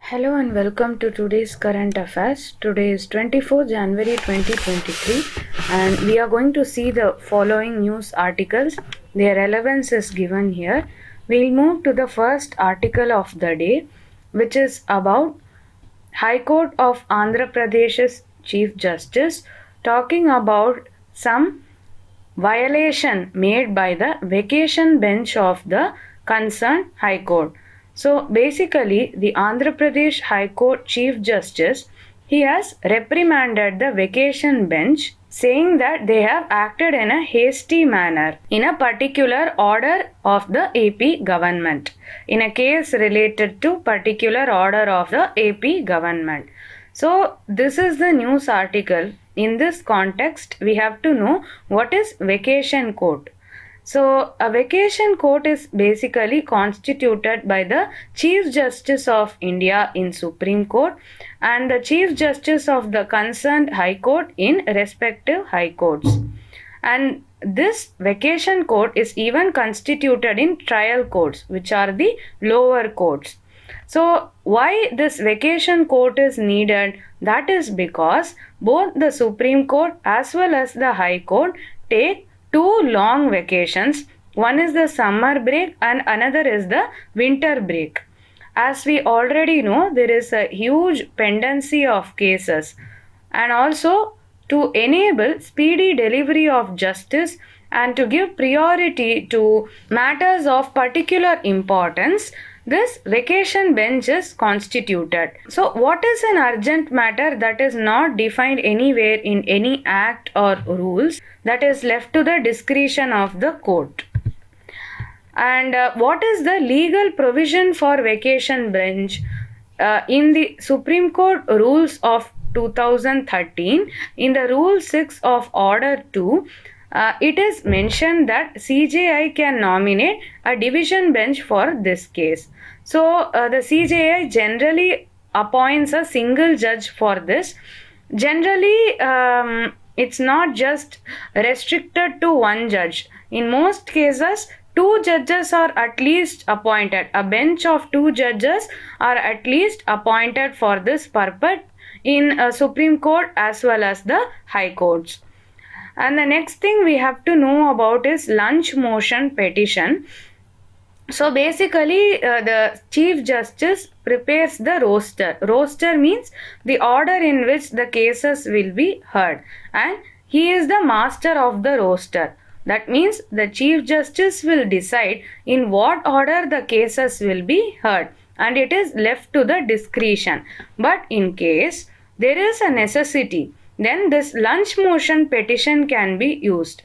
Hello and welcome to today's current affairs. Today is 24th January 2023 and we are going to see the following news articles. Their relevance is given here. We'll move to the first article of the day, which is about High Court of Andhra Pradesh's Chief Justice talking about some violation made by the vacation bench of the concerned High Court. So basically, the Andhra Pradesh High Court Chief Justice, he has reprimanded the vacation bench saying that they have acted in a hasty manner in a particular order of the AP government, in a case related to particular order of the AP government. So this is the news article. In this context, we have to know what is vacation court. So, a vacation court is basically constituted by the Chief Justice of India in Supreme Court and the Chief Justice of the concerned High Court in respective High Courts. And this vacation court is even constituted in trial courts, which are the lower courts. So, why this vacation court is needed? That is because both the Supreme Court as well as the High Court take two long vacations. One is the summer break and another is the winter break. As we already know, there is a huge pendency of cases, and also to enable speedy delivery of justice and to give priority to matters of particular importance, this vacation bench is constituted. So what is an urgent matter that is not defined anywhere in any act or rules, that is left to the discretion of the court? And what is the legal provision for vacation bench? In the Supreme Court rules of 2013, in the Rule 6 of Order 2, it is mentioned that CJI can nominate a division bench for this case. So, the CJI generally appoints a single judge for this. Generally, it's not just restricted to one judge. In most cases, two judges are at least appointed. A bench of two judges are at least appointed for this purpose in Supreme Court as well as the High Courts. And the next thing we have to know about is lunch motion petition. So basically, the Chief Justice prepares the roster. Roster means the order in which the cases will be heard. And he is the master of the roster. That means the Chief Justice will decide in what order the cases will be heard. And it is left to the discretion. But in case there is a necessity, then this lunch motion petition can be used.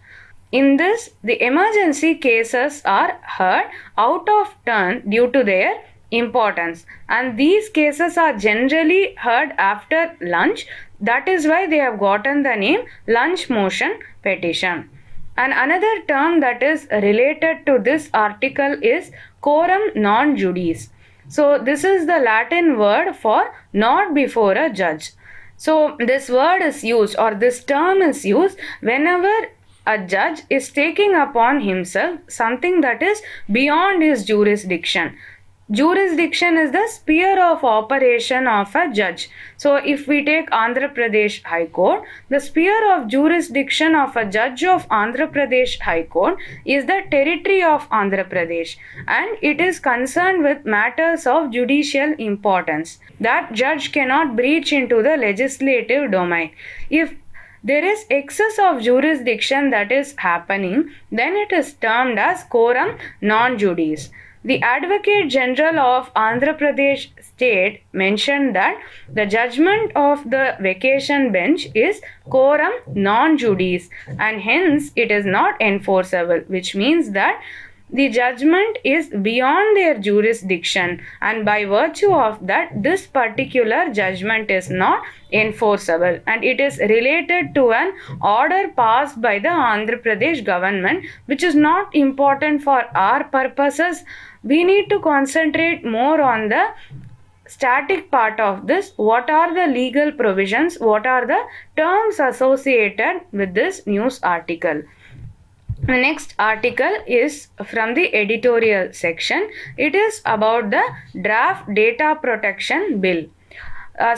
In this, the emergency cases are heard out of turn due to their importance. And these cases are generally heard after lunch. That is why they have gotten the name lunch motion petition. And another term that is related to this article is quorum non judice. So this is the Latin word for not before a judge. So this word is used, or this term is used, whenever a judge is taking upon himself something that is beyond his jurisdiction. Jurisdiction is the sphere of operation of a judge. So if we take Andhra Pradesh High Court, the sphere of jurisdiction of a judge of Andhra Pradesh High Court is the territory of Andhra Pradesh, and it is concerned with matters of judicial importance. That judge cannot breach into the legislative domain. If there is excess of jurisdiction that is happening, then it is termed as quorum non judice. The Advocate General of Andhra Pradesh State mentioned that the judgment of the vacation bench is quorum non judice and hence it is not enforceable, which means that the judgment is beyond their jurisdiction, and by virtue of that, this particular judgment is not enforceable, and it is related to an order passed by the Andhra Pradesh government, which is not important for our purposes. We need to concentrate more on the static part of this, what are the legal provisions, what are the terms associated with this news article. The next article is from the editorial section. It is about the draft data protection bill.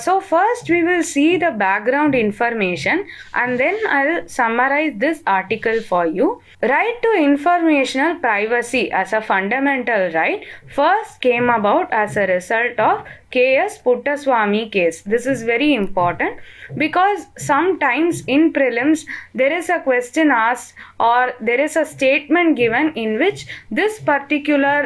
So first we will see the background information and then I will summarize this article for you. Right to informational privacy as a fundamental right first came about as a result of K.S. Puttaswamy case. This is very important because sometimes in prelims there is a question asked or there is a statement given in which this particular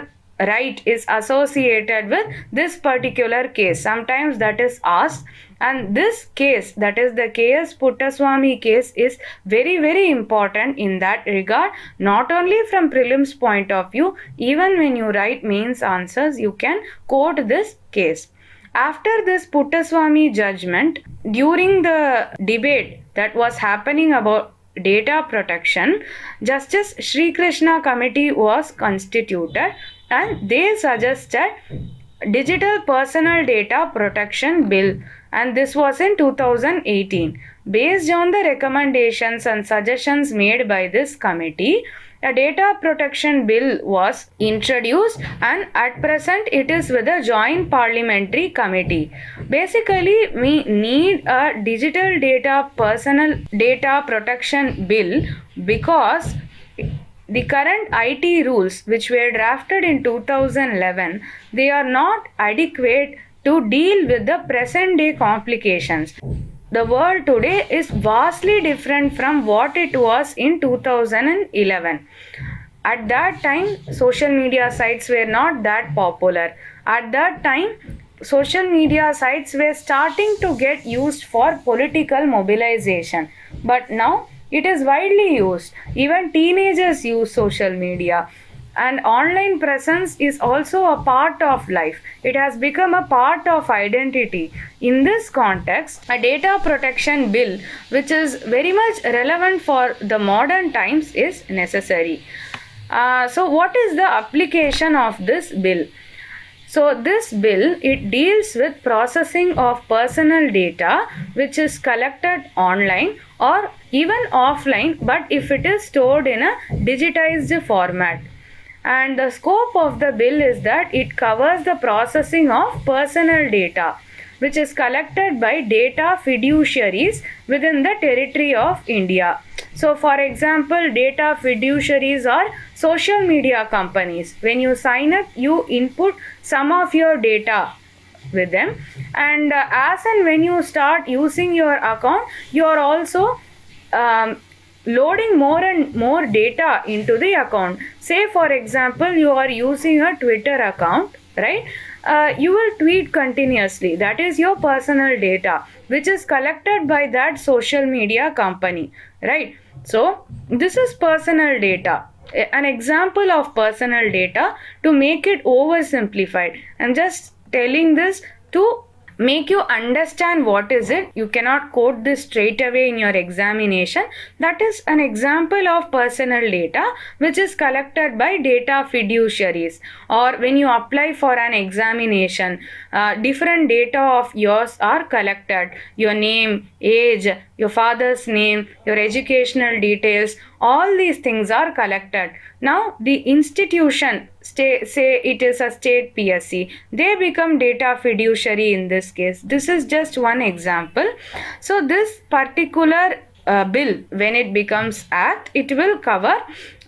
right is associated with this particular case. Sometimes that is asked, and this case, that is the K.S. Puttaswamy case, is very, very important in that regard. Not only from prelims point of view, even when you write mains answers you can quote this case. After this Puttaswamy judgment, during the debate that was happening about data protection, Justice Shri Krishna committee was constituted and they suggested Digital Personal Data Protection Bill, and this was in 2018. Based on the recommendations and suggestions made by this committee, a data protection bill was introduced, and at present it is with a joint parliamentary committee. Basically, we need a digital data personal data protection bill because the current IT rules which were drafted in 2011, they are not adequate to deal with the present day complications. The world today is vastly different from what it was in 2011. At that time, social media sites were not that popular. At that time, social media sites were starting to get used for political mobilization. But now, it is widely used. Even teenagers use social media, and online presence is also a part of life. It has become a part of identity. In this context, a data protection bill, which is very much relevant for the modern times, is necessary. So what is the application of this bill? So this bill, it deals with processing of personal data which is collected online or even offline, but if it is stored in a digitized format. And the scope of the bill is that it covers the processing of personal data which is collected by data fiduciaries within the territory of India. So, for example, data fiduciaries are social media companies. When you sign up, you input some of your data with them, and as and when you start using your account, you are also loading more and more data into the account. Say, for example, you are using a Twitter account, right? You will tweet continuously. That is your personal data which is collected by that social media company, right? So this is personal data. An example of personal data, to make it oversimplified, I'm just telling this to make you understand what is it. You cannot quote this straight away in your examination. That is an example of personal data which is collected by data fiduciaries. Or when you apply for an examination, different data of yours are collected. Your name, age, your father's name, your educational details, all these things are collected. Now the institution, say it is a state PSC, they become data fiduciary in this case. This is just one example. So this particular bill, when it becomes act, it will cover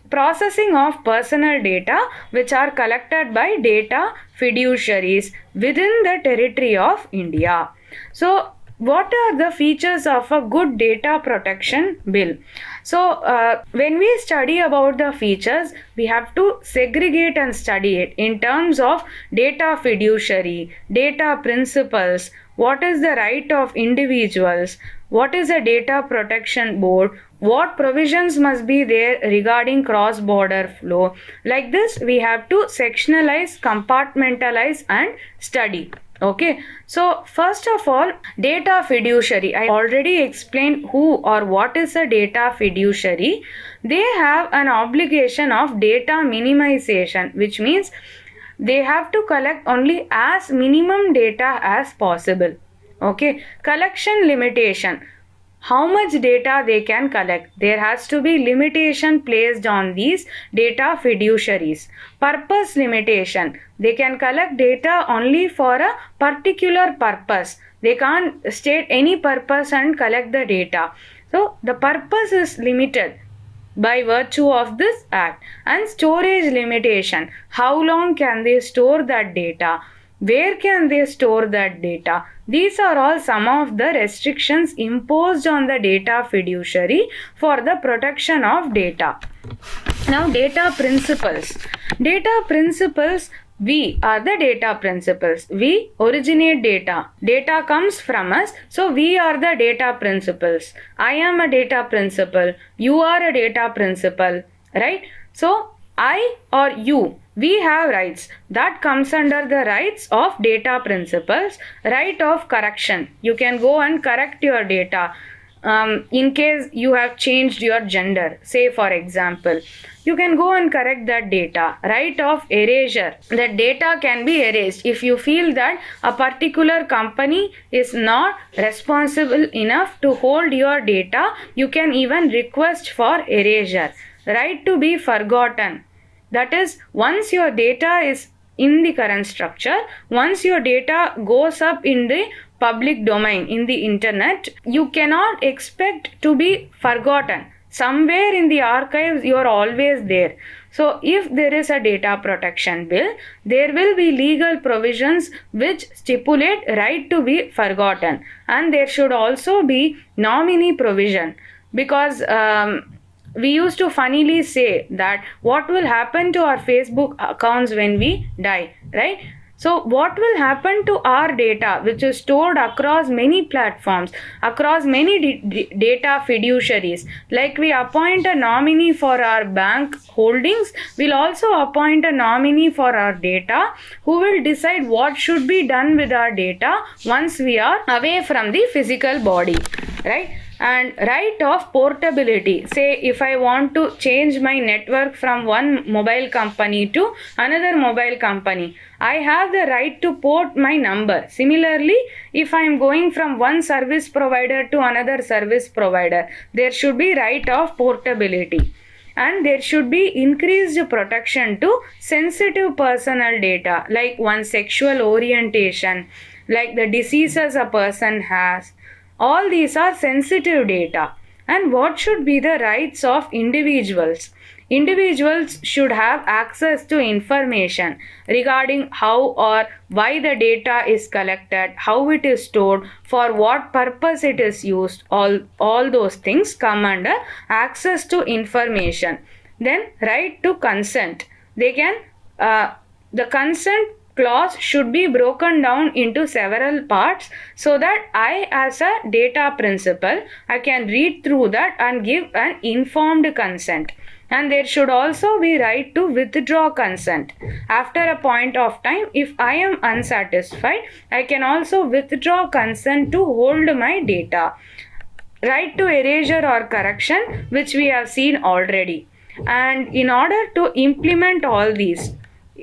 processing of personal data which are collected by data fiduciaries within the territory of India. So what are the features of a good data protection bill? So when we study about the features, we have to segregate and study it in terms of data fiduciary, data principles, what is the right of individuals, what is a data protection board, what provisions must be there regarding cross-border flow. Like this, we have to sectionalize, compartmentalize and study. Okay, so first of all, data fiduciary. I already explained who or what is a data fiduciary. They have an obligation of data minimization, which means they have to collect only as minimum data as possible. Okay, collection limitation. How much data they can collect? There has to be limitation placed on these data fiduciaries. Purpose limitation. They can collect data only for a particular purpose. They can't state any purpose and collect the data. So the purpose is limited by virtue of this act. And storage limitation. How long can they store that data? Where can they store that data? These are all some of the restrictions imposed on the data fiduciary for the protection of data. Now, data principles. Data principles, we are the data principles. We originate data. Data comes from us. So, we are the data principles. I am a data principle. You are a data principle. Right? So, I or you, we have rights that comes under the rights of data principles. Right of correction. You can go and correct your data in case you have changed your gender. Say for example, you can go and correct that data. Right of erasure. That data can be erased if you feel that a particular company is not responsible enough to hold your data. You can even request for erasure. Right to be forgotten. That is, once your data is in the current structure, once your data goes up in the public domain, in the internet, you cannot expect to be forgotten. Somewhere in the archives, you are always there. So, if there is a data protection bill, there will be legal provisions which stipulate right to be forgotten. And there should also be nominee provision, because we used to funnily say that what will happen to our Facebook accounts when we die, right? So what will happen to our data which is stored across many platforms, across many data fiduciaries? Like we appoint a nominee for our bank holdings, we'll also appoint a nominee for our data who will decide what should be done with our data once we are away from the physical body, right? And right of portability. Say if I want to change my network from one mobile company to another mobile company, I have the right to port my number. Similarly, if I am going from one service provider to another service provider, there should be right of portability. And there should be increased protection to sensitive personal data, like one's sexual orientation, like the diseases a person has. All these are sensitive data. And what should be the rights of individuals? Individuals should have access to information regarding how or why the data is collected, how it is stored, for what purpose it is used. All those things come under access to information. Then right to consent. They can, the consent clause should be broken down into several parts so that I as a data principal, I can read through that and give an informed consent. And there should also be right to withdraw consent. After a point of time, if I am unsatisfied, I can also withdraw consent to hold my data. Right to erasure or correction, which we have seen already. And in order to implement all these,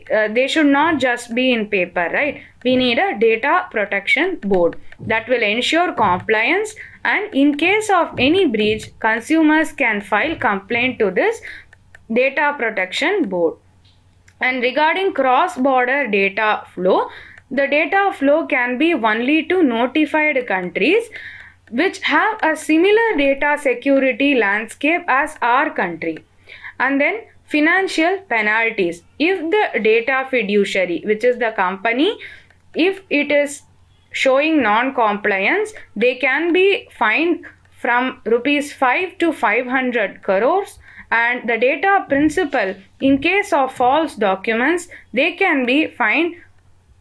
they should not just be in paper, right? We need a data protection board that will ensure compliance, and in case of any breach, consumers can file complaint to this data protection board. And regarding cross-border data flow, the data flow can be only to notified countries which have a similar data security landscape as our country. And then financial penalties. If the data fiduciary, which is the company, if it is showing non-compliance, they can be fined from rupees 5 to 500 crores. And the data principal, in case of false documents, they can be fined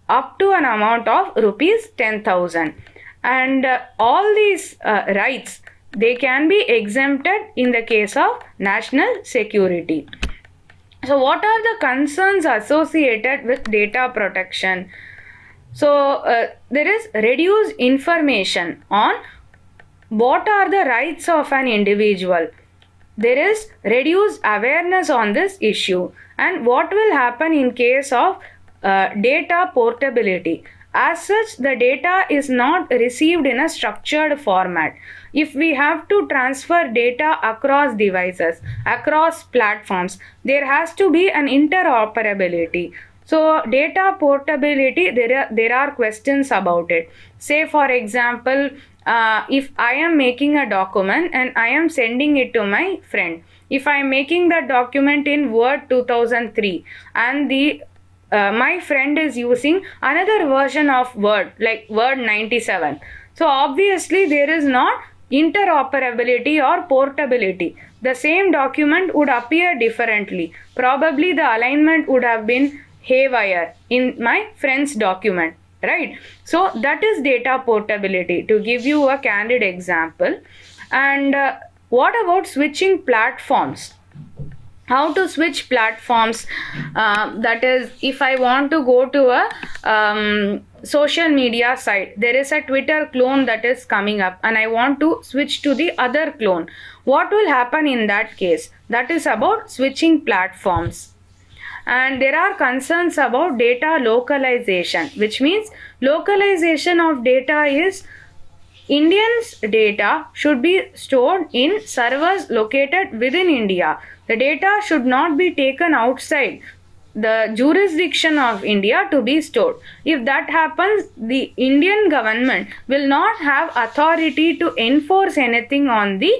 up to an amount of rupees 10,000. And all these rights, they can be exempted in the case of national security. So, what are the concerns associated with data protection? So, there is reduced information on what are the rights of an individual. There is reduced awareness on this issue and what will happen in case of Data portability. As such, the data is not received in a structured format. If we have to transfer data across devices, across platforms, there has to be an interoperability. So data portability, there are questions about it. Say for example, if I am making a document and I am sending it to my friend. If I am making the document in Word 2003 and the my friend is using another version of Word, like Word 97. So obviously there is not interoperability or portability. The same document would appear differently. Probably the alignment would have been haywire in my friend's document, right? So that is data portability, to give you a candid example. And what about switching platforms? How to switch platforms? That is, if I want to go to a social media site, there is a Twitter clone that is coming up and I want to switch to the other clone. What will happen in that case? That is about switching platforms. And there are concerns about data localization, which means localization of data is Indians' data should be stored in servers located within India. The data should not be taken outside the jurisdiction of India to be stored. If that happens, the Indian government will not have authority to enforce anything on the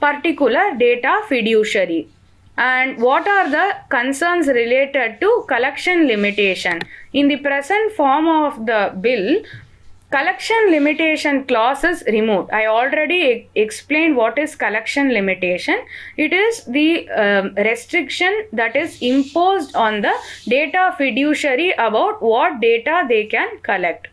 particular data fiduciary. And what are the concerns related to collection limitation? In the present form of the bill, collection limitation clause is removed. I already explained what is collection limitation. It is the restriction that is imposed on the data fiduciary about what data they can collect.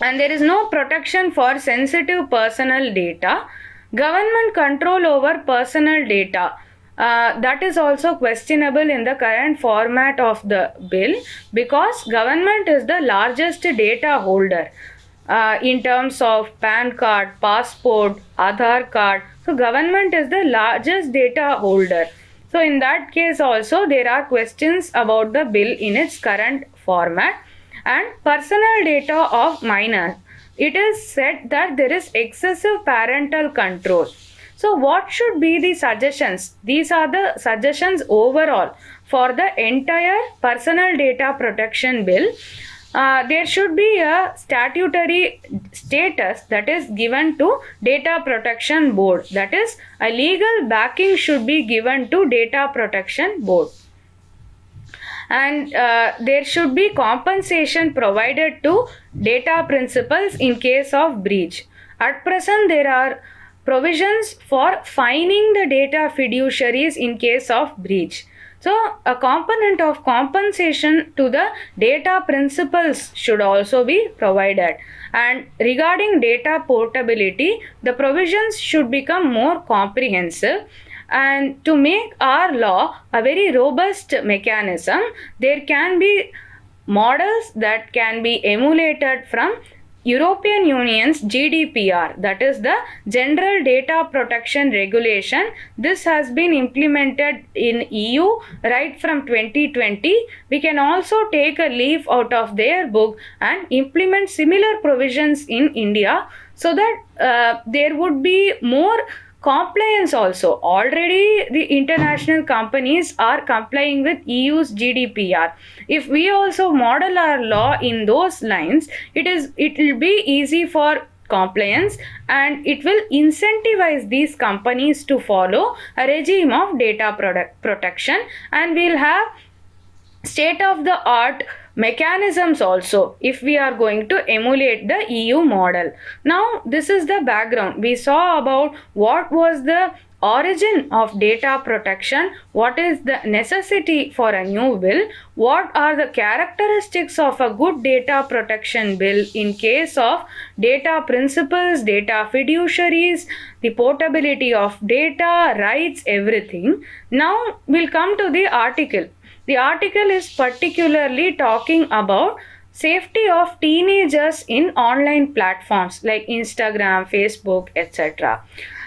And there is no protection for sensitive personal data. Government control over personal data. That is also questionable in the current format of the bill, because government is the largest data holder in terms of PAN card, passport, Aadhaar card. So government is the largest data holder. So in that case also there are questions about the bill in its current format. And personal data of minors. It is said that there is excessive parental control. So what should be the suggestions? These are the suggestions overall for the entire personal data protection bill. There should be a statutory status that is given to data protection board. That is, a legal backing should be given to data protection board. And there should be compensation provided to data principals in case of breach. At present, there are provisions for fining the data fiduciaries in case of breach. So a component of compensation to the data principals should also be provided. And regarding data portability, the provisions should become more comprehensive. And to make our law a very robust mechanism, there can be models that can be emulated from European Union's GDPR, that is the General Data Protection Regulation. This has been implemented in EU right from 2020. We can also take a leaf out of their book and implement similar provisions in India, so that there would be more compliance also. Already the international companies are complying with EU's GDPR. If we also model our law in those lines, it will be easy for compliance, and it will incentivize these companies to follow a regime of data protection, and we'll have state of the art mechanisms also if we are going to emulate the EU model. Now this is the background. We saw about what was the origin of data protection, what is the necessity for a new bill, what are the characteristics of a good data protection bill in case of data principles, data fiduciaries, the portability of data, rights, everything. Now we'll come to the article. The article is particularly talking about safety of teenagers in online platforms like Instagram, Facebook, etc.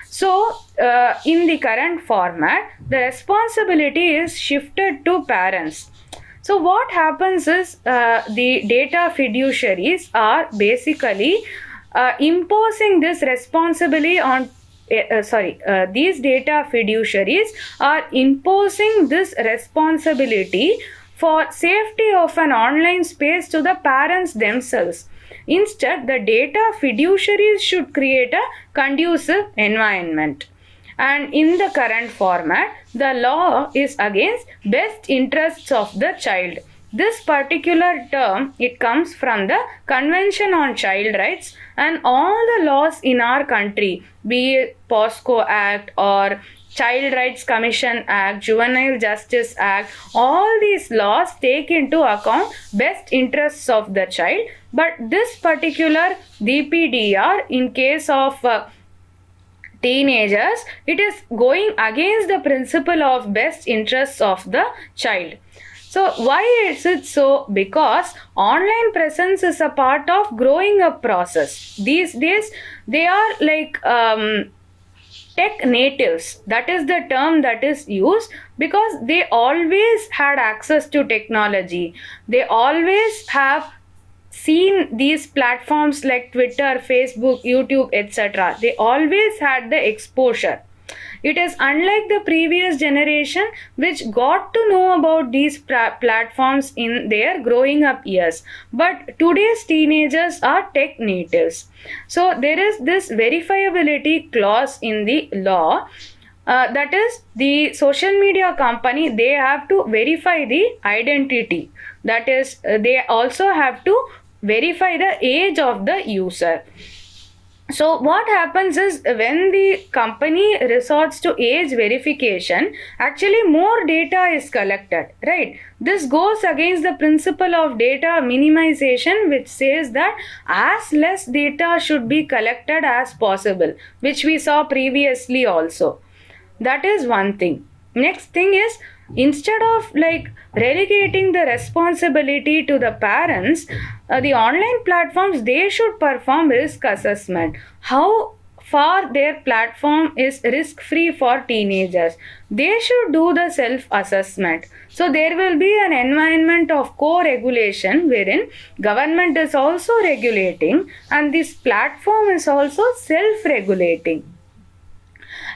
So, in the current format, the responsibility is shifted to parents. So what happens is the data fiduciaries are basically imposing this responsibility on these data fiduciaries are imposing this responsibility for safety of an online space to the parents themselves. Instead, the data fiduciaries should create a conducive environment. And in the current format, the law is against best interests of the child. This particular term, it comes from the Convention on Child Rights, and all the laws in our country, be it POSCO Act or Child Rights Commission Act, Juvenile Justice Act, all these laws take into account best interests of the child. But this particular DPDR, in case of teenagers, it is going against the principle of best interests of the child. So why is it so? Because online presence is a part of growing up process. These days they are like tech natives. That is the term that is used, because they always had access to technology. They always have seen these platforms like Twitter, Facebook, YouTube, etc. They always had the exposure. It is unlike the previous generation, which got to know about these platforms in their growing up years. But today's teenagers are tech natives. So there is this verifiability clause in the law. That is, the social media company, they have to verify the identity. That is, they also have to verify the age of the user. So what happens is, when the company resorts to age verification, actually more data is collected, right? This goes against the principle of data minimization, which says that as less data should be collected as possible, which we saw previously also. That is one thing. Next thing is, instead of like relegating the responsibility to the parents, the online platforms, they should perform risk assessment. How far their platform is risk free for teenagers? They should do the self-assessment. So there will be an environment of co-regulation, wherein government is also regulating and this platform is also self-regulating.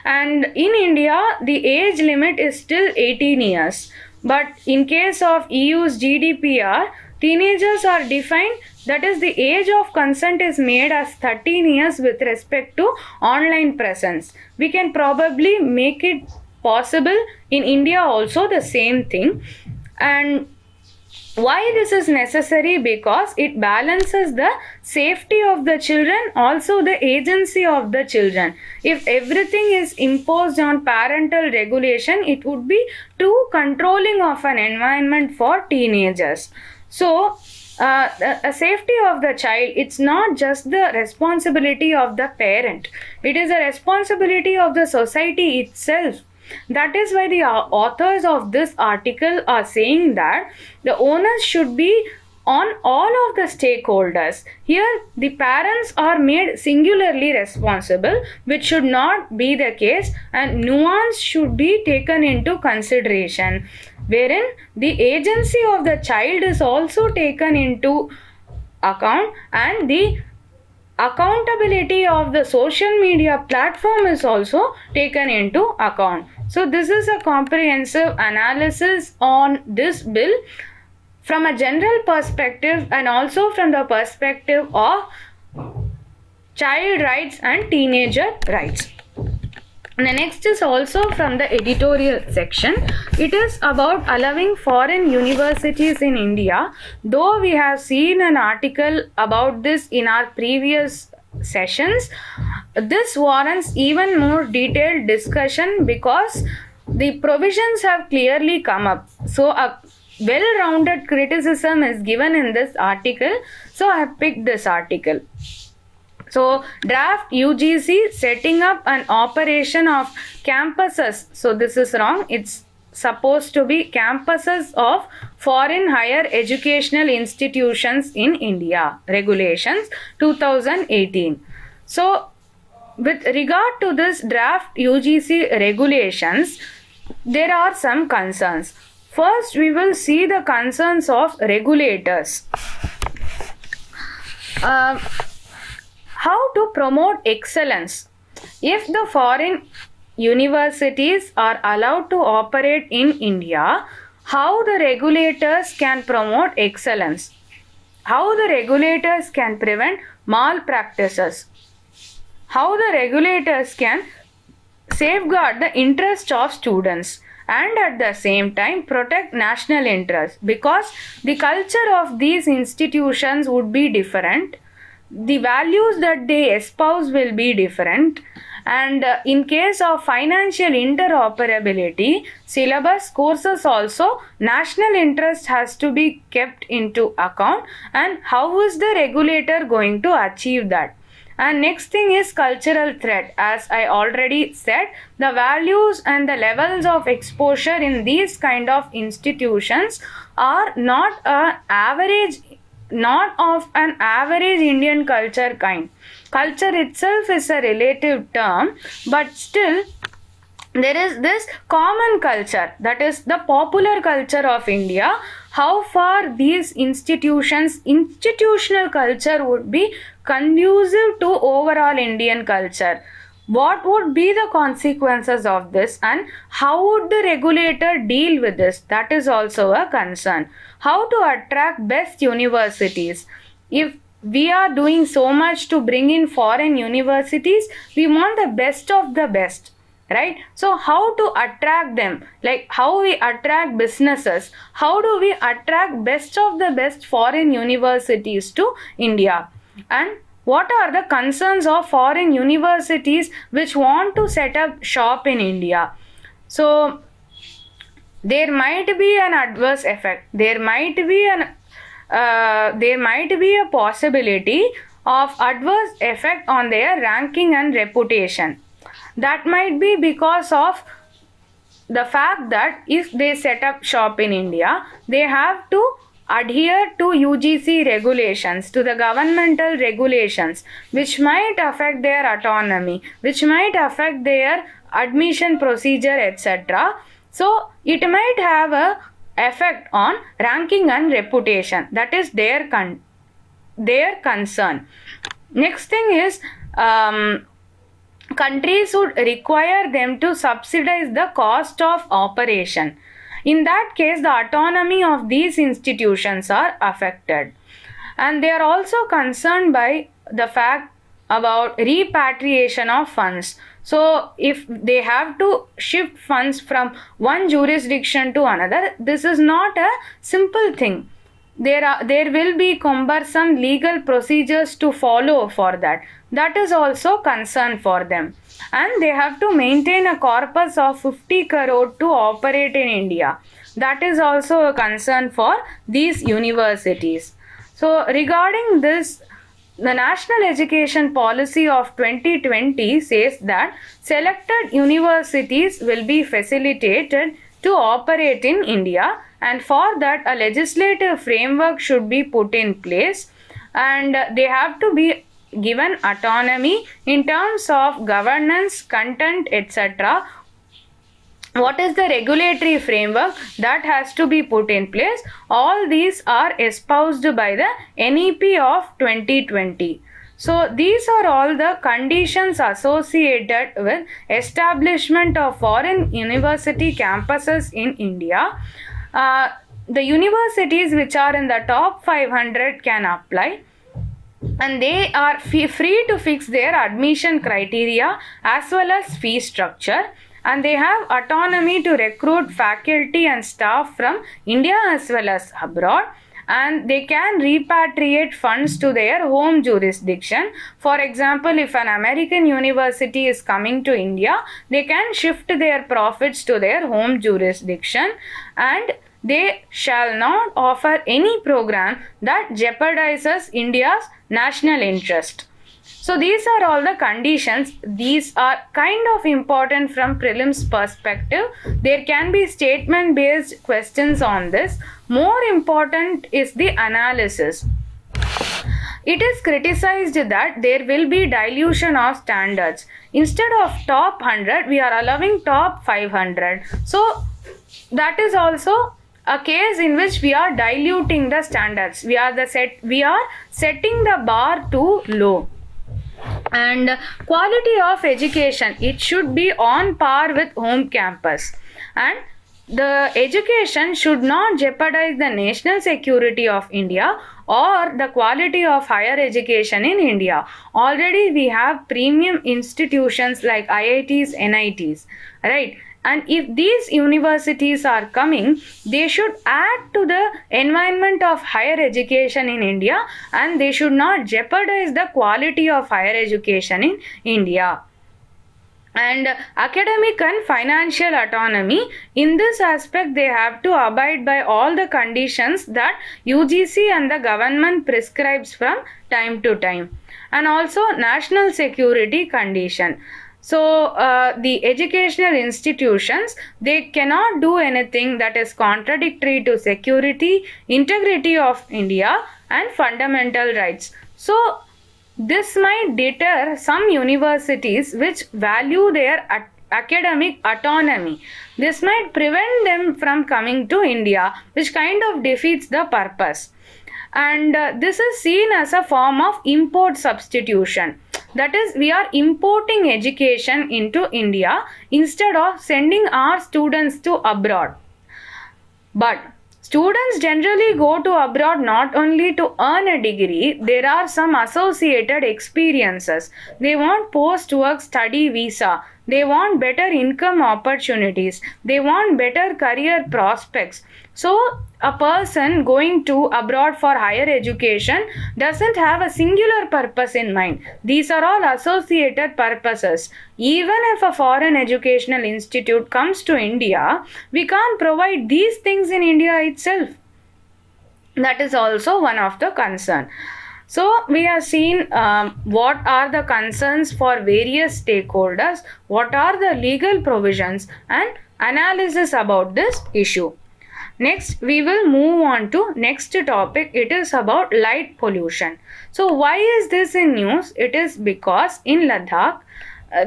And in India, the age limit is still 18 years. But in case of EU's GDPR, teenagers are defined, that is, the age of consent is made as 13 years with respect to online presence. We can probably make it possible in India also the same thing. And why this is necessary? Because it balances the safety of the children, also the agency of the children. If everything is imposed on parental regulation, it would be too controlling of an environment for teenagers. So the safety of the child, it's not just the responsibility of the parent. It is a responsibility of the society itself. That is why the authors of this article are saying that the onus should be on all of the stakeholders. Here, the parents are made singularly responsible, which should not be the case, and nuance should be taken into consideration, wherein the agency of the child is also taken into account, and the accountability of the social media platform is also taken into account. So this is a comprehensive analysis on this bill from a general perspective and also from the perspective of child rights and teenager rights. And the next is also from the editorial section. It is about allowing foreign universities in India, though we have seen an article about this in our previous sessions. This warrants even more detailed discussion because the provisions have clearly come up. So a well-rounded criticism is given in this article. So I have picked this article. So, draft UGC setting up an operation of campuses. So, this is wrong. It's supposed to be campuses of foreign higher educational institutions in India. Regulations 2018. So, with regard to this draft UGC regulations, there are some concerns. First, we will see the concerns of regulators. How to promote excellence? If the foreign universities are allowed to operate in India, how the regulators can promote excellence? How the regulators can prevent malpractices? How the regulators can safeguard the interests of students and at the same time protect national interests, because the culture of these institutions would be different, the values that they espouse will be different, and in case of financial interoperability, syllabus courses also, national interest has to be kept into account, and how is the regulator going to achieve that? And next thing is cultural threat. As I already said, the values and the levels of exposure in these kind of institutions are not of an average Indian culture kind. Culture itself is a relative term, but still there is this common culture, that is the popular culture of India. How far these institutions, institutional culture would be conducive to overall Indian culture? What would be the consequences of this, and how would the regulator deal with this? That is also a concern. How to attract best universities? If we are doing so much to bring in foreign universities, we want the best of the best, right? So how to attract them, like how we attract businesses, how do we attract best of the best foreign universities to India? And what are the concerns of foreign universities which want to set up shop in India? So there might be an adverse effect. There might be a possibility of adverse effect on their ranking and reputation. That might be because of the fact that if they set up shop in India, they have to adhere to UGC regulations, to the governmental regulations, which might affect their autonomy, which might affect their admission procedure, etc. So it might have a effect on ranking and reputation. That is their concern. Next thing is, countries would require them to subsidize the cost of operation. In that case, the autonomy of these institutions are affected, and they are also concerned by the fact about repatriation of funds. So if they have to shift funds from one jurisdiction to another, this is not a simple thing. There will be cumbersome legal procedures to follow for that. That is also concern for them. And they have to maintain a corpus of 50 crore to operate in India. That is also a concern for these universities. So regarding this, the National Education Policy of 2020 says that selected universities will be facilitated to operate in India, and for that a legislative framework should be put in place, and they have to be given autonomy in terms of governance, content, etc. What is the regulatory framework that has to be put in place? All these are espoused by the NEP of 2020. So these are all the conditions associated with establishment of foreign university campuses in India. The universities which are in the top 500 can apply, and they are free to fix their admission criteria as well as fee structure, and they have autonomy to recruit faculty and staff from India as well as abroad, and they can repatriate funds to their home jurisdiction. For example, if an American university is coming to India, they can shift their profits to their home jurisdiction, and they shall not offer any program that jeopardizes India's national interest. So these are all the conditions. These are kind of important from prelims perspective. There can be statement based questions on this. More important is the analysis. It is criticized that there will be dilution of standards. Instead of top 100, we are allowing top 500. So that is also a case in which we are diluting the standards. We are setting the bar too low. And quality of education, it should be on par with home campus, and the education should not jeopardize the national security of India or the quality of higher education in India. Already we have premium institutions like IITs, NITs, right? And if these universities are coming, they should add to the environment of higher education in India, and they should not jeopardize the quality of higher education in India. And academic and financial autonomy, in this aspect they have to abide by all the conditions that UGC and the government prescribes from time to time, and also national security condition. So the educational institutions, they cannot do anything that is contradictory to security, integrity of India and fundamental rights. So this might deter some universities which value their academic autonomy. This might prevent them from coming to India, which kind of defeats the purpose. And this is seen as a form of import substitution. That is, we are importing education into India instead of sending our students to abroad. But students generally go to abroad not only to earn a degree, there are some associated experiences. They want post-work study visa, they want better income opportunities, they want better career prospects. So a person going to abroad for higher education doesn't have a singular purpose in mind. These are all associated purposes. Even if a foreign educational institute comes to India, we can't provide these things in India itself. That is also one of the concerns. So we have seen what are the concerns for various stakeholders, what are the legal provisions, and analysis about this issue. Next, we will move on to next topic. It is about light pollution. So why is this in news? It is because in Ladakh,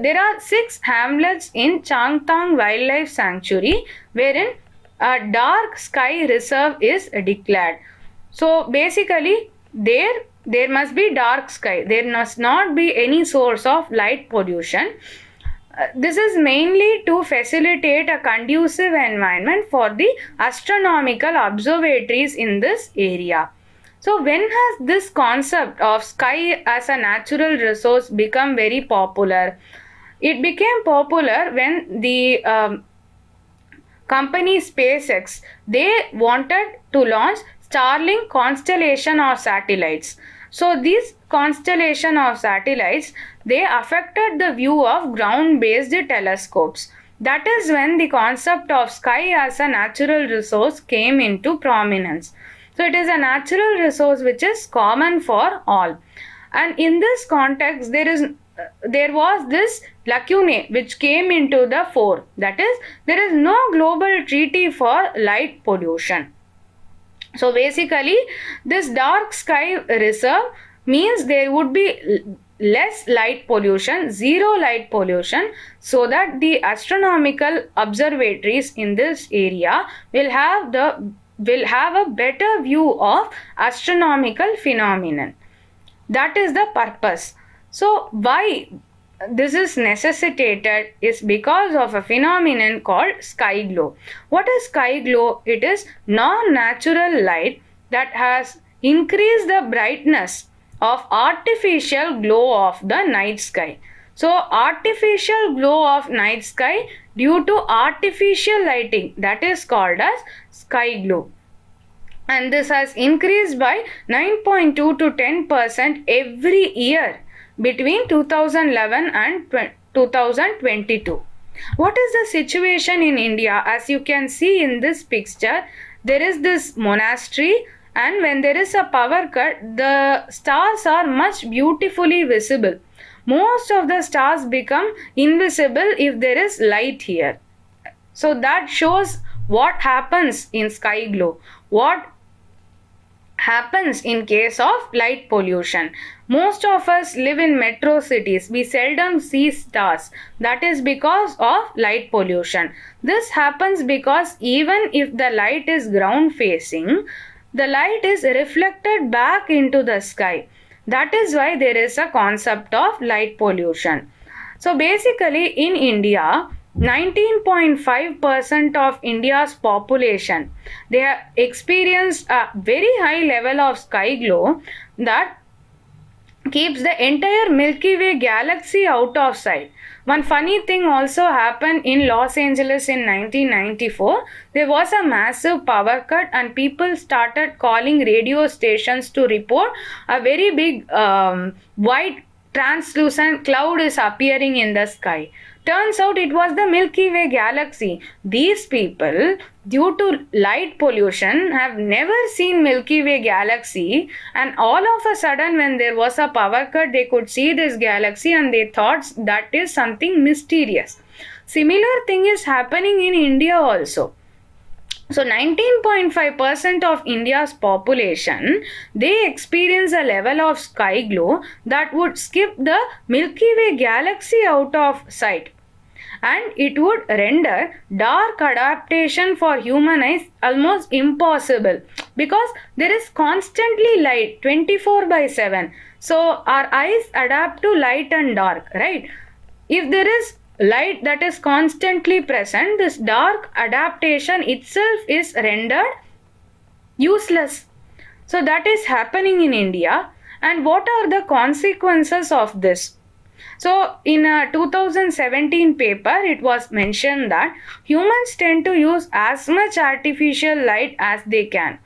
there are 6 hamlets in Changtang Wildlife Sanctuary wherein a dark sky reserve is declared. So basically, there must be dark sky. There must not be any source of light pollution. This is mainly to facilitate a conducive environment for the astronomical observatories in this area. So when has this concept of sky as a natural resource become very popular? It became popular when the company SpaceX, they wanted to launch Starlink constellation of satellites. So these constellation of satellites, they affected the view of ground-based telescopes. That is when the concept of sky as a natural resource came into prominence. So it is a natural resource which is common for all. And in this context, there was this lacune which came into the fore. That is, there is no global treaty for light pollution. So basically, this dark sky reserve means there would be less light pollution, zero light pollution, so that the astronomical observatories in this area will have a better view of astronomical phenomenon. That is the purpose. So why this is necessitated is because of a phenomenon called sky glow. What is sky glow? It is non-natural light that has increased the brightness of artificial glow of the night sky. So artificial glow of night sky due to artificial lighting, that is called as sky glow. And this has increased by 9.2 to 10% every year between 2011 and 2022. What is the situation in India? As you can see in this picture, there is this monastery, and when there is a power cut, the stars are much beautifully visible. Most of the stars become invisible if there is light here. So that shows what happens in sky glow, what happens in case of light pollution. Most of us live in metro cities. We seldom see stars. That is because of light pollution. This happens because even if the light is ground facing, the light is reflected back into the sky. That is why there is a concept of light pollution. So basically in India, 19.5% of India's population, they have experienced a very high level of sky glow that keeps the entire Milky Way galaxy out of sight. One funny thing also happened in Los Angeles in 1994. There was a massive power cut and people started calling radio stations to report a very big white translucent cloud is appearing in the sky. Turns out it was the Milky Way galaxy. These people, due to light pollution, have never seen Milky Way galaxy, and all of a sudden when there was a power cut, they could see this galaxy and they thought that is something mysterious. Similar thing is happening in India also. So 19.5% of India's population, they experience a level of sky glow that would skip the Milky Way galaxy out of sight, and it would render dark adaptation for human eyes almost impossible because there is constantly light 24/7. So our eyes adapt to light and dark, right? If there is light that is constantly present, this dark adaptation itself is rendered useless. So that is happening in India. And what are the consequences of this? So in a 2017 paper, it was mentioned that humans tend to use as much artificial light as they can.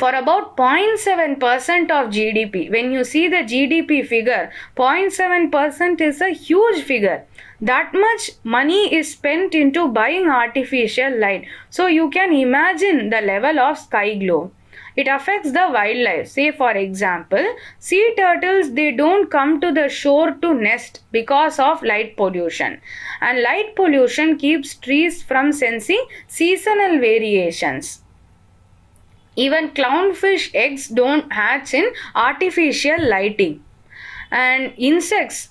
For about 0.7% of GDP, when you see the GDP figure, 0.7% is a huge figure. That much money is spent into buying artificial light. So you can imagine the level of sky glow. It affects the wildlife. Say for example, sea turtles, they don't come to the shore to nest because of light pollution. And light pollution keeps trees from sensing seasonal variations. Even clownfish eggs don't hatch in artificial lighting. And insects,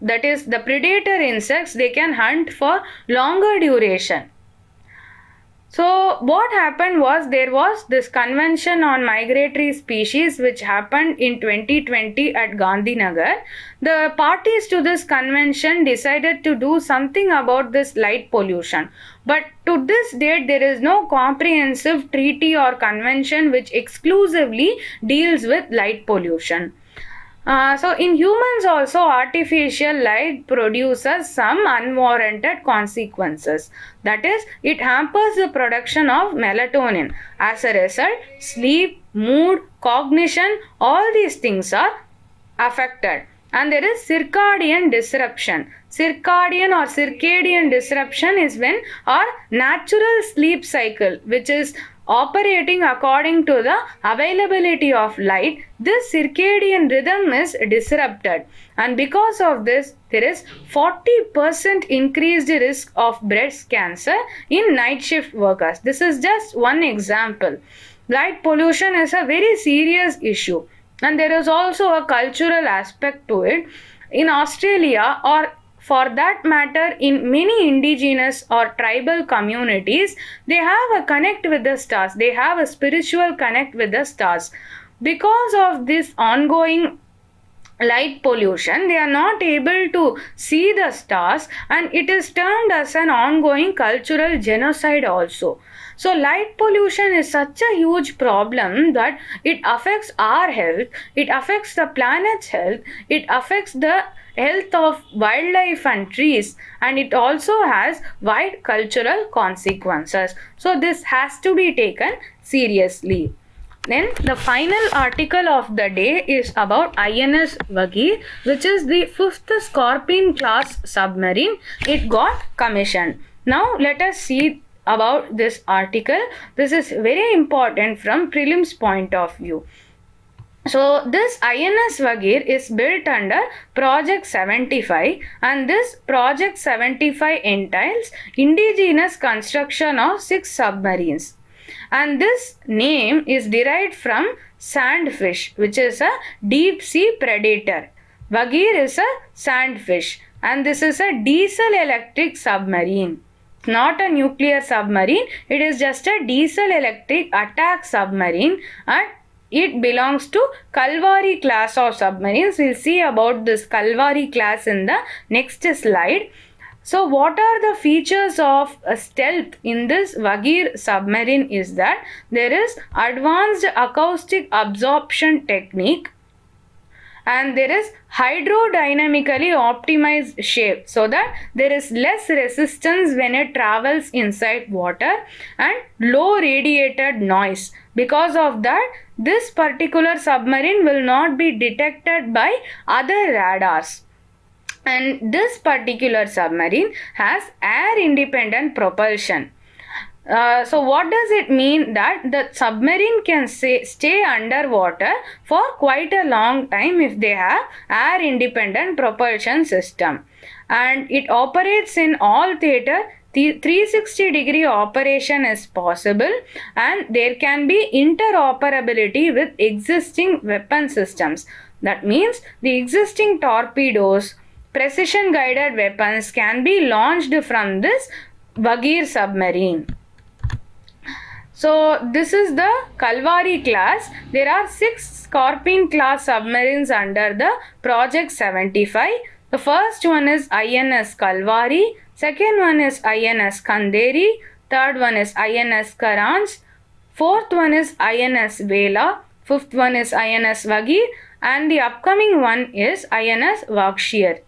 that is the predator insects, they can hunt for longer duration. So what happened was, there was this convention on migratory species which happened in 2020 at Gandhinagar. The parties to this convention decided to do something about this light pollution. But to this date, there is no comprehensive treaty or convention which exclusively deals with light pollution. So in humans also, artificial light produces some unwarranted consequences. That is, it hampers the production of melatonin. As a result, sleep, mood, cognition, all these things are affected. And there is circadian disruption. Circadian or circadian disruption is when our natural sleep cycle, which is operating according to the availability of light, this circadian rhythm is disrupted, and because of this there is 40% increased risk of breast cancer in night shift workers. This is just one example. Light pollution is a very serious issue, and there is also a cultural aspect to it. In Australia, or for that matter, in many indigenous or tribal communities, they have a connect with the stars. They have a spiritual connect with the stars. Because of this ongoing light pollution, they are not able to see the stars, and it is termed as an ongoing cultural genocide also. So light pollution is such a huge problem that it affects our health, it affects the planet's health, it affects the health of wildlife and trees, and it also has wide cultural consequences. So this has to be taken seriously. Then the final article of the day is about INS Vagir, which is the 5th Scorpene class submarine. It got commissioned. Now let us see about this article. This is very important from prelims point of view. So this INS Vagir is built under Project 75, and this Project 75 entails indigenous construction of 6 submarines. and this name is derived from sandfish, which is a deep sea predator. Vagir is a sandfish, and this is a diesel electric submarine. It's not a nuclear submarine, it is just a diesel electric attack submarine, and it belongs to Kalvari class of submarines. We'll see about this Kalvari class in the next slide. So what are the features of stealth in this Vagir submarine is that there is advanced acoustic absorption technique, and there is hydrodynamically optimized shape so that there is less resistance when it travels inside water, and low radiated noise. Because of that, this particular submarine will not be detected by other radars. And this particular submarine has air independent propulsion. So what does it mean that the submarine can stay underwater for quite a long time if they have air independent propulsion system, and it operates in all theater. 360-degree operation is possible, and there can be interoperability with existing weapon systems. That means the existing torpedoes, precision guided weapons can be launched from this Vagir submarine. So this is the Kalvari class. There are 6 Scorpene class submarines under the Project 75. The first one is INS Kalvari, second one is INS Kanderi, third one is INS Karans, fourth one is INS Vela, fifth one is INS Vagir, and the upcoming one is INS Vakshir.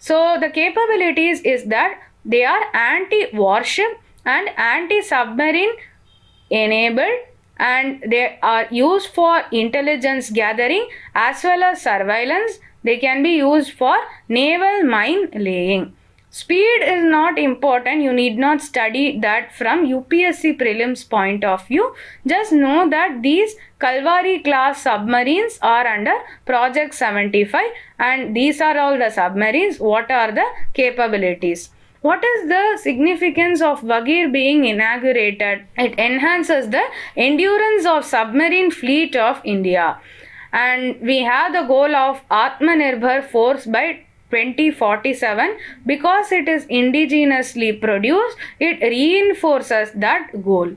So the capabilities is that they are anti-warship and anti-submarine enabled, and they are used for intelligence gathering as well as surveillance. They can be used for naval mine laying. Speed is not important. You need not study that from UPSC prelims point of view. Just know that these Kalvari class submarines are under Project 75, and these are all the submarines. What are the capabilities? What is the significance of Vagir being inaugurated? It enhances the endurance of submarine fleet of India. And we have the goal of Atmanirbhar force by 2047. Because it is indigenously produced, it reinforces that goal.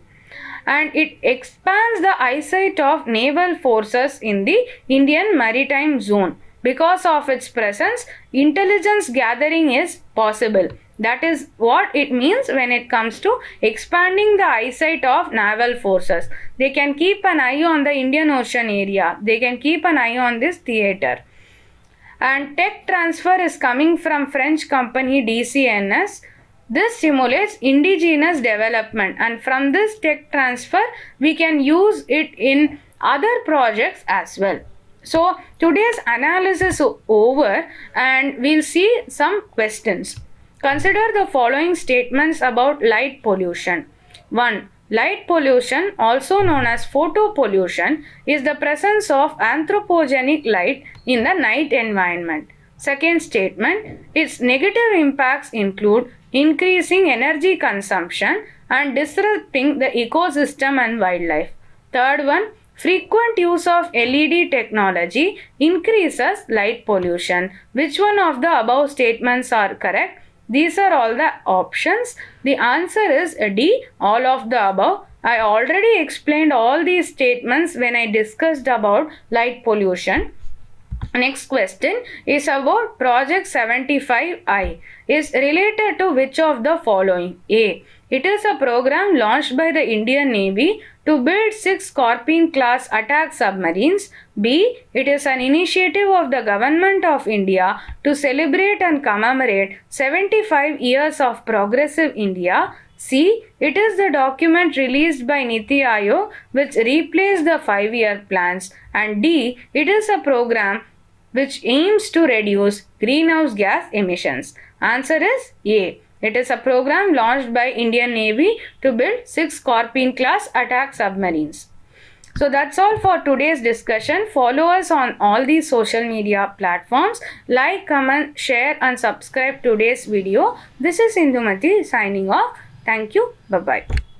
And it expands the eyesight of naval forces in the Indian maritime zone. Because of its presence, intelligence gathering is possible. That is what it means when it comes to expanding the eyesight of naval forces. They can keep an eye on the Indian Ocean area. They can keep an eye on this theater. And tech transfer is coming from French company DCNS. This stimulates indigenous development, and from this tech transfer, we can use it in other projects as well. So today's analysis is over, and we'll see some questions. Consider the following statements about light pollution. 1. Light pollution, also known as photo pollution, is the presence of anthropogenic light in the night environment. Second statement, its negative impacts include increasing energy consumption and disrupting the ecosystem and wildlife. Third one, frequent use of LED technology increases light pollution. Which one of the above statements are correct? These are all the options. The answer is D, all of the above. I already explained all these statements when I discussed about light pollution. Next question is about Project 75I. Is related to which of the following? A. It is a program launched by the Indian Navy to build 6 Scorpene class attack submarines. B. It is an initiative of the Government of India to celebrate and commemorate 75 years of progressive India. C. It is the document released by Niti Aayog which replaced the 5-year plans. And D. It is a program which aims to reduce greenhouse gas emissions. Answer is A. It is a program launched by Indian Navy to build 6 Scorpene class attack submarines. So that's all for today's discussion. Follow us on all these social media platforms. Like, comment, share and subscribe today's video. This is Indumati signing off. Thank you. Bye-bye.